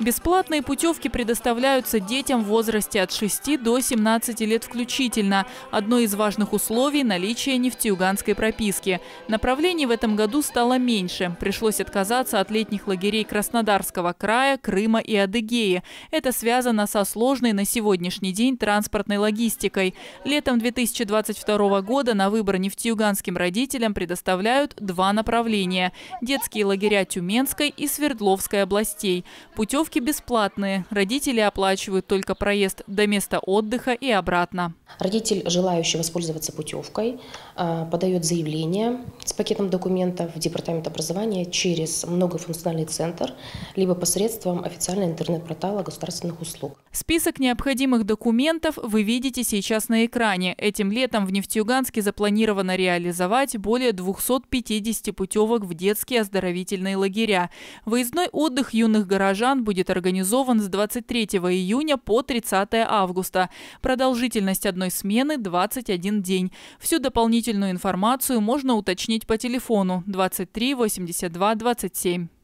Бесплатные путевки предоставляются детям в возрасте от 6 до 17 лет включительно. Одно из важных условий – наличие нефтеюганской прописки. Направлений в этом году стало меньше. Пришлось отказаться от летних лагерей Краснодарского края, Крыма и Адыгеи. Это связано со сложной на сегодняшний день транспортной логистикой. Летом 2022 года на выбор нефтеюганским родителям предоставляют два направления – детские лагеря Тюменской и Свердловской областей. Путевки бесплатные. Родители оплачивают только проезд до места отдыха и обратно. Родитель, желающий воспользоваться путевкой, подает заявление с пакетом документов в Департамент образования через многофункциональный центр, либо посредством официального интернет-портала государственных услуг. Список необходимых документов вы видите сейчас на экране. Этим летом в Нефтеюганске запланировано реализовать более 250 путевок в детские оздоровительные лагеря. Выездной отдых юных горожан будет организован с 23 июня по 30 августа. Продолжительность одной смены – 21 день. Всю дополнительную информацию можно уточнить по телефону 23 82 27.